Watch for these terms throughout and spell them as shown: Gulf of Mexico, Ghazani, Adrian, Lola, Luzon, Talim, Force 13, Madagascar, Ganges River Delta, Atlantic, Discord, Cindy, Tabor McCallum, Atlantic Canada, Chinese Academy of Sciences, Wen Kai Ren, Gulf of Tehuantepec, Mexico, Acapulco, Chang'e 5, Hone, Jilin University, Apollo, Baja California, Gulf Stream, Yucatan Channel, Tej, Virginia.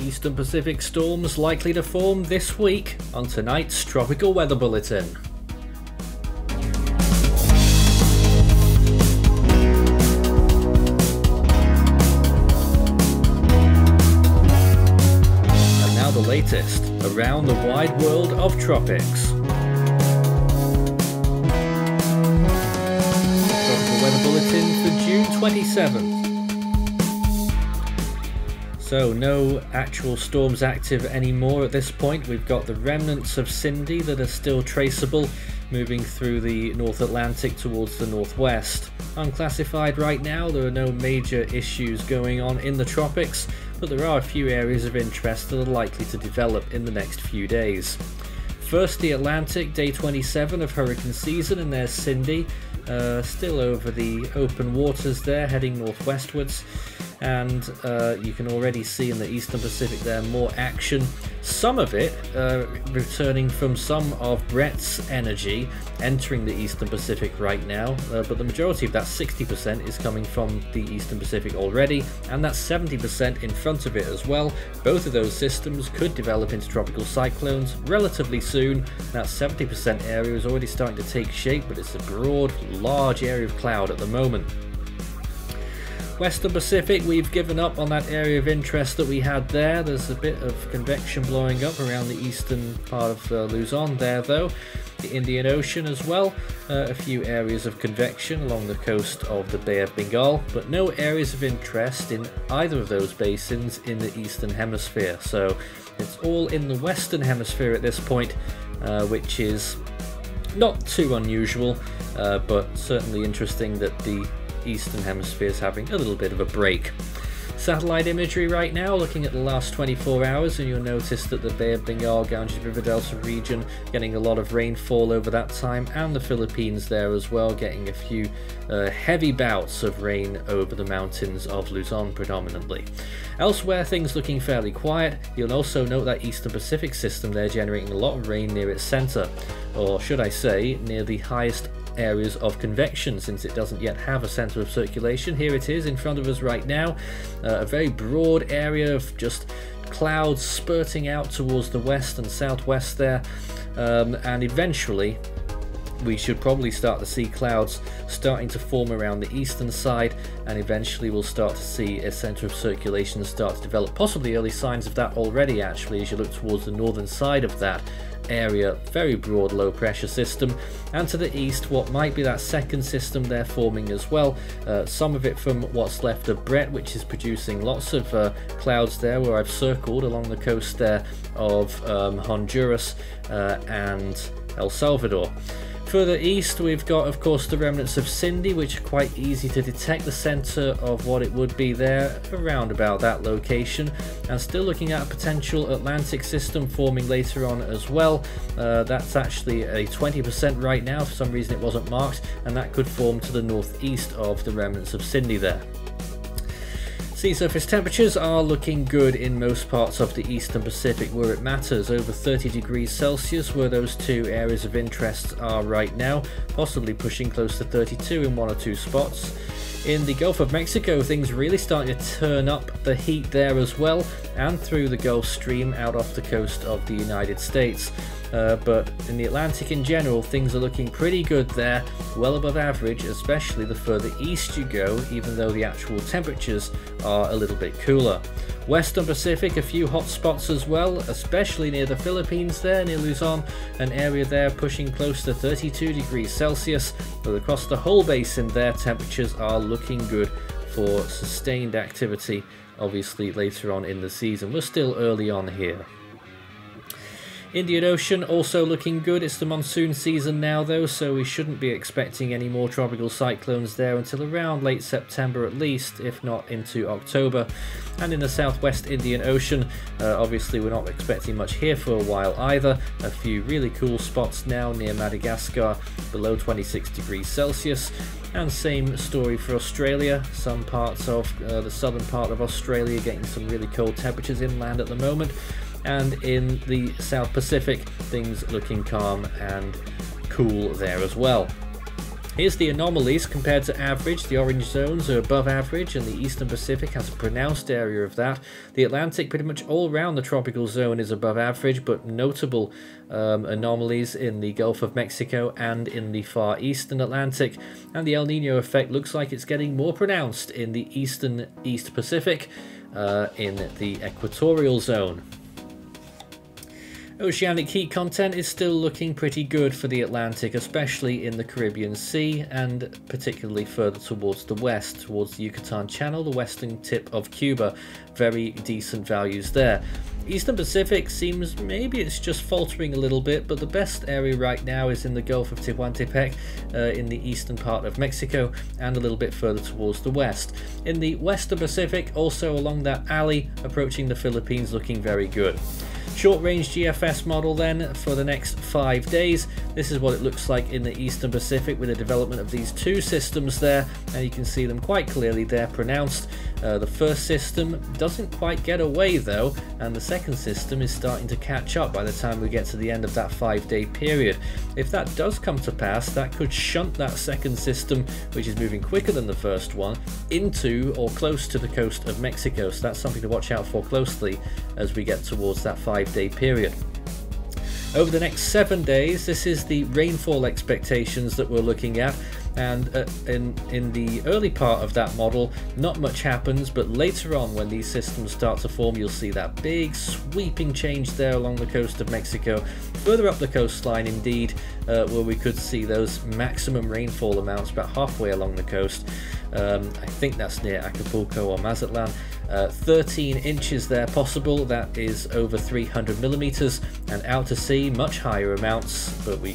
Eastern Pacific storms likely to form this week on tonight's Tropical Weather Bulletin. And now the latest around the wide world of tropics. Tropical Weather Bulletin for June 27th. So no actual storms active anymore at this point. We've got the remnants of Cindy that are still traceable, moving through the North Atlantic towards the northwest. Unclassified right now, there are no major issues going on in the tropics, but there are a few areas of interest that are likely to develop in the next few days. First, the Atlantic, day 27 of hurricane season, and there's Cindy, still over the open waters there, heading northwestwards. And you can already see in the Eastern Pacific there more action, some of it returning from some of Brett's energy entering the Eastern Pacific right now, but the majority of that 60% is coming from the Eastern Pacific already, and that's 70% in front of it as well. Both of those systems could develop into tropical cyclones relatively soon. That 70% area is already starting to take shape, but it's a broad, large area of cloud at the moment. Western Pacific, we've given up on that area of interest that we had there. There's a bit of convection blowing up around the eastern part of Luzon there though. The Indian Ocean as well, a few areas of convection along the coast of the Bay of Bengal, but no areas of interest in either of those basins in the eastern hemisphere. So it's all in the western hemisphere at this point, which is not too unusual, but certainly interesting that the Eastern Hemisphere is having a little bit of a break. Satellite imagery right now, looking at the last 24 hours, and you'll notice that the Bay of Bengal, Ganges River Delta region getting a lot of rainfall over that time, and the Philippines there as well, getting a few heavy bouts of rain over the mountains of Luzon predominantly. Elsewhere, things looking fairly quiet. You'll also note that Eastern Pacific system there generating a lot of rain near its center, or should I say, near the highest areas of convection, since it doesn't yet have a center of circulation. Here it is in front of us right now, a very broad area of just clouds spurting out towards the west and southwest there, and eventually we should probably start to see clouds starting to form around the eastern side, and eventually we'll start to see a center of circulation start to develop. Possibly early signs of that already, actually, as you look towards the northern side of that area. Very broad low pressure system, and to the east what might be that second system they're forming as well, some of it from what's left of Brett, which is producing lots of clouds there where I've circled along the coast there of Honduras and El Salvador. Further east, we've got, of course, the remnants of Cindy, which are quite easy to detect the center of what it would be there, around about that location. And still looking at a potential Atlantic system forming later on as well. That's actually a 20% right now. For some reason it wasn't marked, and that could form to the northeast of the remnants of Cindy there. Sea surface temperatures are looking good in most parts of the Eastern Pacific where it matters. Over 30 degrees Celsius where those two areas of interest are right now, possibly pushing close to 32 in one or two spots. In the Gulf of Mexico, things really starting to turn up the heat there as well, and through the Gulf Stream out off the coast of the United States. But in the Atlantic in general, things are looking pretty good there, well above average, especially the further east you go, even though the actual temperatures are a little bit cooler. Western Pacific, a few hot spots as well, especially near the Philippines there, near Luzon, an area there pushing close to 32 degrees Celsius, but across the whole basin there, temperatures are looking good for sustained activity, obviously later on in the season. We're still early on here. Indian Ocean also looking good. It's the monsoon season now though, so we shouldn't be expecting any more tropical cyclones there until around late September at least, if not into October. And in the southwest Indian Ocean, obviously we're not expecting much here for a while either. A few really cool spots now near Madagascar, below 26 degrees Celsius. And same story for Australia, some parts of the southern part of Australia getting some really cold temperatures inland at the moment. And in the South Pacific, things looking calm and cool there as well. Here's the anomalies compared to average. The orange zones are above average, and the Eastern Pacific has a pronounced area of that. The Atlantic, pretty much all round the tropical zone, is above average, but notable anomalies in the Gulf of Mexico and in the Far Eastern Atlantic. And the El Nino effect looks like it's getting more pronounced in the Eastern East Pacific, in the equatorial zone. Oceanic heat content is still looking pretty good for the Atlantic, especially in the Caribbean Sea and particularly further towards the west, towards the Yucatan Channel, the western tip of Cuba. Very decent values there. Eastern Pacific seems maybe it's just faltering a little bit, but the best area right now is in the Gulf of Tehuantepec, in the eastern part of Mexico, and a little bit further towards the west. In the Western Pacific, also along that alley approaching the Philippines, looking very good. Short-range GFS model then for the next 5 days. This is what it looks like in the Eastern Pacific with the development of these two systems there, and you can see them quite clearly there pronounced. The first system doesn't quite get away though, and the second system is starting to catch up by the time we get to the end of that 5-day period. If that does come to pass, that could shunt that second system, which is moving quicker than the first one, into or close to the coast of Mexico. So that's something to watch out for closely as we get towards that 5-day period. Over the next 7 days, this is the rainfall expectations that we're looking at, and in the early part of that model not much happens, but later on when these systems start to form, you'll see that big sweeping change there along the coast of Mexico, further up the coastline indeed, where we could see those maximum rainfall amounts about halfway along the coast. I think that's near Acapulco or Mazatlan. 13 inches there possible, that is over 300 millimeters, and out to sea much higher amounts, but we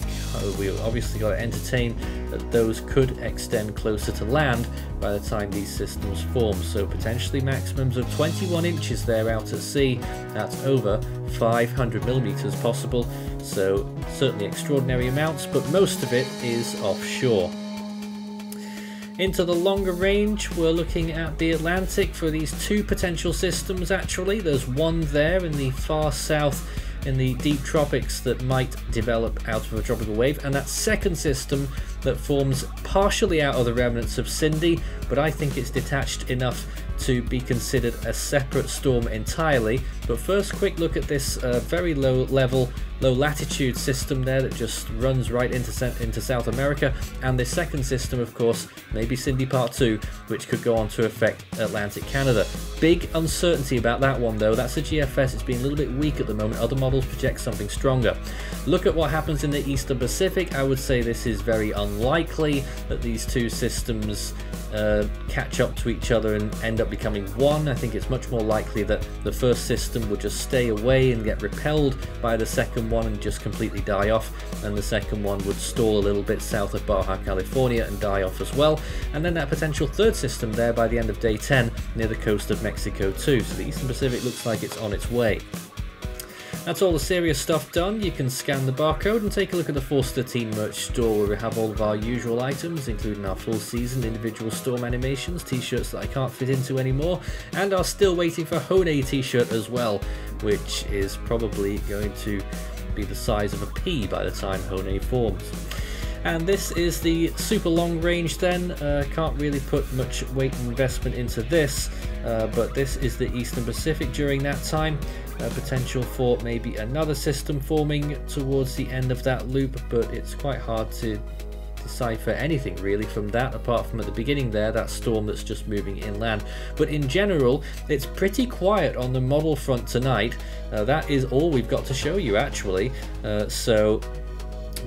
obviously got to entertain that those could extend closer to land by the time these systems form, so potentially maximums of 21 inches there out at sea. That's over 500 millimeters possible, so certainly extraordinary amounts, but most of it is offshore. Into the longer range, we're looking at the Atlantic for these two potential systems actually. There's one there in the far south in the deep tropics that might develop out of a tropical wave, and that second system that forms partially out of the remnants of Cindy, but I think it's detached enough to be considered a separate storm entirely. But first, quick look at this very low level, low latitude system there that just runs right into South America, and this second system, of course, maybe Cindy Part 2, which could go on to affect Atlantic Canada. Big uncertainty about that one though. That's a GFS, it's been a little bit weak at the moment. Other models project something stronger. Look at what happens in the Eastern Pacific. I would say this is very unlikely that these two systems catch up to each other and end up becoming one. I think it's much more likely that the first system will just stay away and get repelled by the second one and just completely die off, and the second one would stall a little bit south of Baja California and die off as well, and then that potential third system there by the end of day 10 near the coast of Mexico too. So the Eastern Pacific looks like it's on its way. That's all the serious stuff done. You can scan the barcode and take a look at the Force 13 merch store, where we have all of our usual items, including our full season individual storm animations, t-shirts that I can't fit into anymore, and are still waiting for Hone t-shirt as well, which is probably going to be the size of a pea by the time Hone forms. And this is the super long range then. Can't really put much weight and investment into this, but this is the Eastern Pacific during that time. Potential for maybe another system forming towards the end of that loop, but it's quite hard to decipher anything really from that, apart from at the beginning there, that storm that's just moving inland. But in general, it's pretty quiet on the model front tonight. That is all we've got to show you actually, so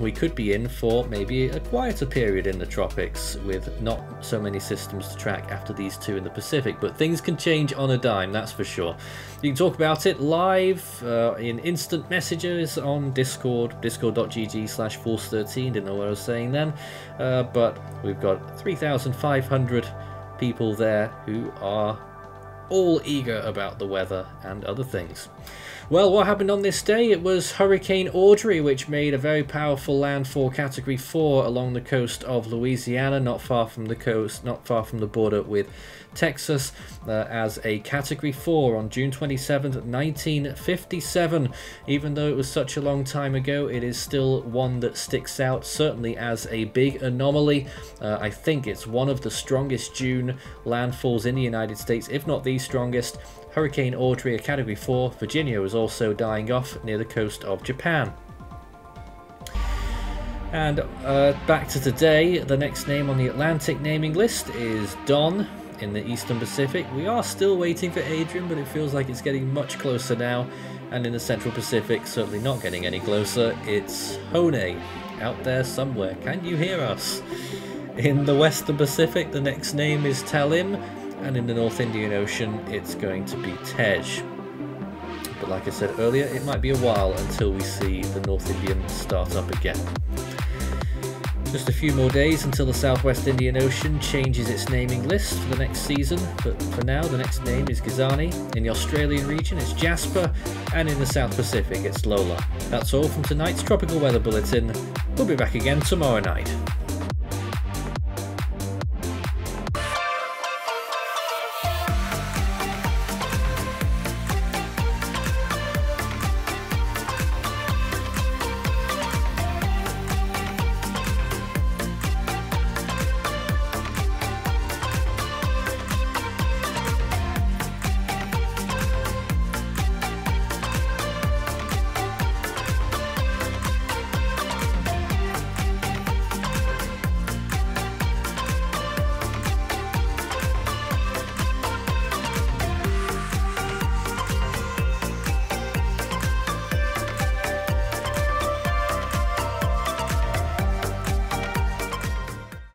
we could be in for maybe a quieter period in the tropics with not so many systems to track after these two in the Pacific, but things can change on a dime, that's for sure. You can talk about it live in instant messages on Discord, discord.gg/force13, didn't know what I was saying then, but we've got 3,500 people there who are all eager about the weather and other things. Well, what happened on this day? It was Hurricane Audrey, which made a very powerful landfall Category 4 along the coast of Louisiana, not far from the border with Texas, as a Category 4 on June 27th, 1957. Even though it was such a long time ago, it is still one that sticks out, certainly as a big anomaly. I think it's one of the strongest June landfalls in the United States, if not the strongest. Hurricane Audrey, a Category 4, Virginia was also dying off near the coast of Japan. And back to today, the next name on the Atlantic naming list is Don in the Eastern Pacific. We are still waiting for Adrian, but it feels like it's getting much closer now. And in the Central Pacific, certainly not getting any closer, it's Hone out there somewhere. Can you hear us? In the Western Pacific, the next name is Talim. And in the North Indian Ocean, it's going to be Tej. But like I said earlier, it might be a while until we see the North Indian start up again. Just a few more days until the Southwest Indian Ocean changes its naming list for the next season, but for now the next name is Ghazani. In the Australian region it's Jasper, and in the South Pacific it's Lola. That's all from tonight's Tropical Weather Bulletin. We'll be back again tomorrow night.